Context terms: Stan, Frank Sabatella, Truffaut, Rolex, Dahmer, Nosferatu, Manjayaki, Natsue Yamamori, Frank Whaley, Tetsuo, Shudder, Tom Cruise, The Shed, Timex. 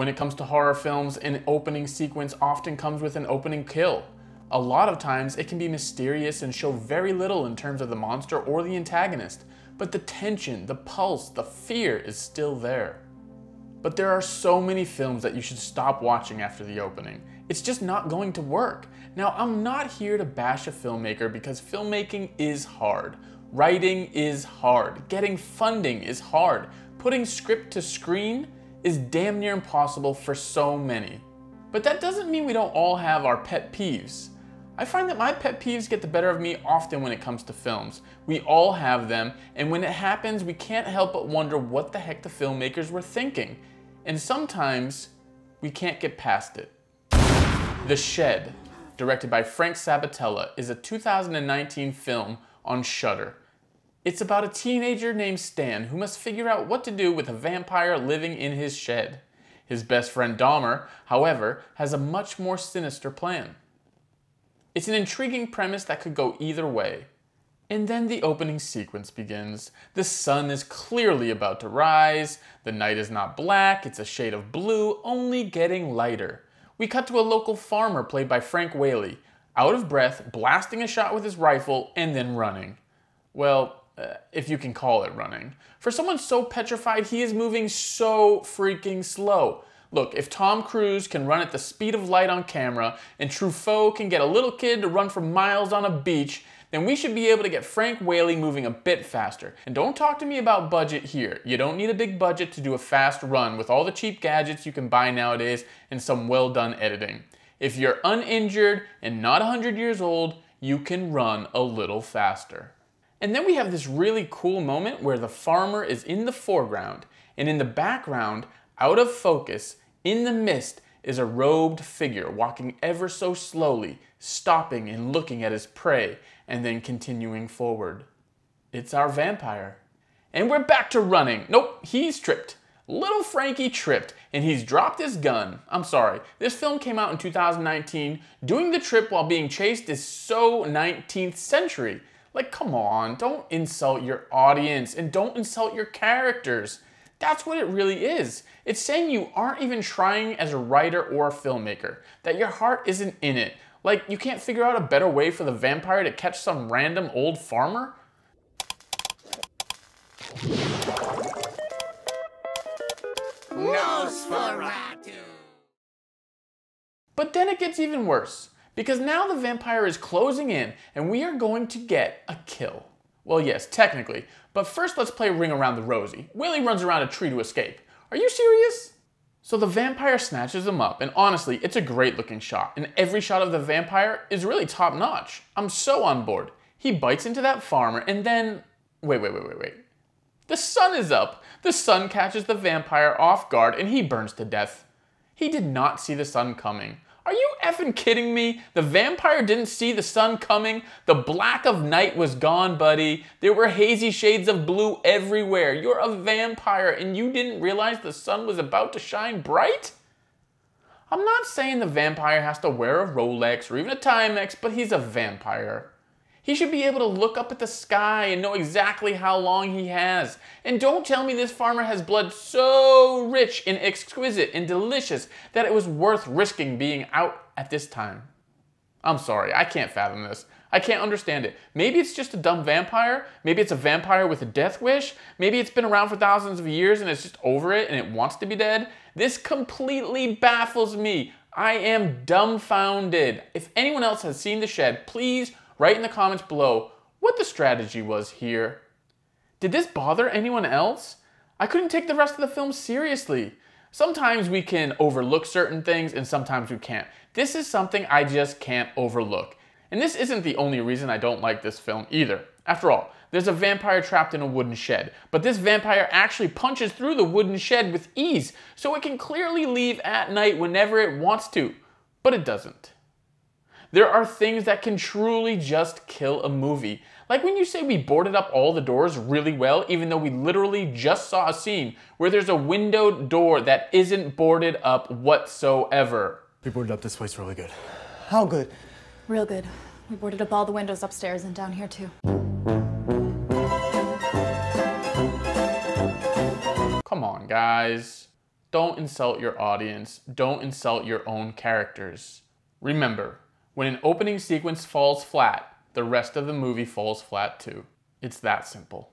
When it comes to horror films, an opening sequence often comes with an opening kill. A lot of times it can be mysterious and show very little in terms of the monster or the antagonist, but the tension, the pulse, the fear is still there. But there are so many films that you should stop watching after the opening. It's just not going to work. Now, I'm not here to bash a filmmaker because filmmaking is hard. Writing is hard. Getting funding is hard. Putting script to screen is damn near impossible for so many. But that doesn't mean we don't all have our pet peeves. I find that my pet peeves get the better of me often when it comes to films. We all have them, and when it happens, we can't help but wonder what the heck the filmmakers were thinking. And sometimes, we can't get past it. The Shed, directed by Frank Sabatella, is a 2019 film on Shudder. It's about a teenager named Stan who must figure out what to do with a vampire living in his shed. His best friend Dahmer, however, has a much more sinister plan. It's an intriguing premise that could go either way. And then the opening sequence begins. The sun is clearly about to rise. The night is not black, it's a shade of blue, only getting lighter. We cut to a local farmer played by Frank Whaley, out of breath, blasting a shot with his rifle, and then running. Well, if you can call it running. For someone so petrified, he is moving so freaking slow. Look, if Tom Cruise can run at the speed of light on camera, and Truffaut can get a little kid to run for miles on a beach, then we should be able to get Frank Whaley moving a bit faster. And don't talk to me about budget here. You don't need a big budget to do a fast run with all the cheap gadgets you can buy nowadays and some well-done editing. If you're uninjured and not 100 years old, you can run a little faster. And then we have this really cool moment where the farmer is in the foreground, and in the background, out of focus, in the mist, is a robed figure walking ever so slowly, stopping and looking at his prey, and then continuing forward. It's our vampire. And we're back to running. Nope, he's tripped. Little Frankie tripped, and he's dropped his gun. I'm sorry, this film came out in 2019. Doing the trip while being chased is so 19th century. Like, come on, don't insult your audience, and don't insult your characters. That's what it really is. It's saying you aren't even trying as a writer or a filmmaker, that your heart isn't in it. Like, you can't figure out a better way for the vampire to catch some random old farmer? Nosferatu! But then it gets even worse, because now the vampire is closing in, and we are going to get a kill. Well, yes, technically, but first let's play Ring Around the Rosie. Willie runs around a tree to escape. Are you serious? So the vampire snatches him up, and honestly, it's a great looking shot, and every shot of the vampire is really top notch. I'm so on board. He bites into that farmer, and then, wait. The sun is up. The sun catches the vampire off guard, and he burns to death. He did not see the sun coming. Are you effing kidding me? The vampire didn't see the sun coming. The black of night was gone, buddy. There were hazy shades of blue everywhere. You're a vampire and you didn't realize the sun was about to shine bright? I'm not saying the vampire has to wear a Rolex or even a Timex, but he's a vampire. He should be able to look up at the sky and know exactly how long he has. And don't tell me this farmer has blood so rich and exquisite and delicious that it was worth risking being out at this time. I'm sorry, I can't fathom this. I can't understand it. Maybe it's just a dumb vampire. Maybe it's a vampire with a death wish. Maybe it's been around for thousands of years and it's just over it and it wants to be dead. This completely baffles me. I am dumbfounded. If anyone else has seen The Shed, please write in the comments below what the strategy was here. Did this bother anyone else? I couldn't take the rest of the film seriously. Sometimes we can overlook certain things and sometimes we can't. This is something I just can't overlook. And this isn't the only reason I don't like this film either. After all, there's a vampire trapped in a wooden shed, but this vampire actually punches through the wooden shed with ease, so it can clearly leave at night whenever it wants to, but it doesn't. There are things that can truly just kill a movie. Like when you say we boarded up all the doors really well, even though we literally just saw a scene where there's a windowed door that isn't boarded up whatsoever. We boarded up this place really good. How good? Real good. We boarded up all the windows upstairs and down here too. Come on, guys. Don't insult your audience. Don't insult your own characters. Remember, when an opening sequence falls flat, the rest of the movie falls flat too. It's that simple.